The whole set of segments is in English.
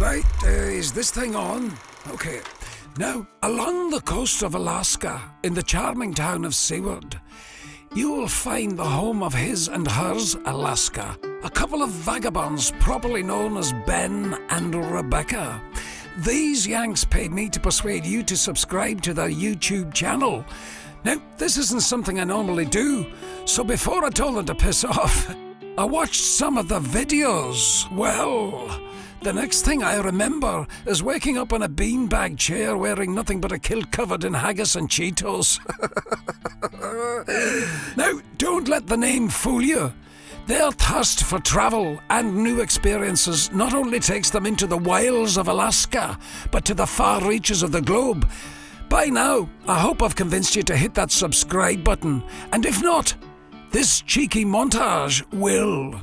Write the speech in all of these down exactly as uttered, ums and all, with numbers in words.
Right, uh, is this thing on? Okay. Now, along the coast of Alaska, in the charming town of Seward, you will find the home of His and Hers, Alaska, a couple of vagabonds properly known as Ben and Rebecca. These Yanks paid me to persuade you to subscribe to their YouTube channel. Now, this isn't something I normally do, so before I told them to piss off, I watched some of the videos. Well, the next thing I remember is waking up on a beanbag chair wearing nothing but a kilt covered in haggis and Cheetos. Now, don't let the name fool you. Their thirst for travel and new experiences not only takes them into the wilds of Alaska, but to the far reaches of the globe. By now, I hope I've convinced you to hit that subscribe button, and if not, this cheeky montage will.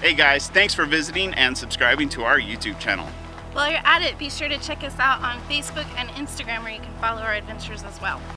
Hey guys, thanks for visiting and subscribing to our YouTube channel. While you're at it, be sure to check us out on Facebook and Instagram, where you can follow our adventures as well.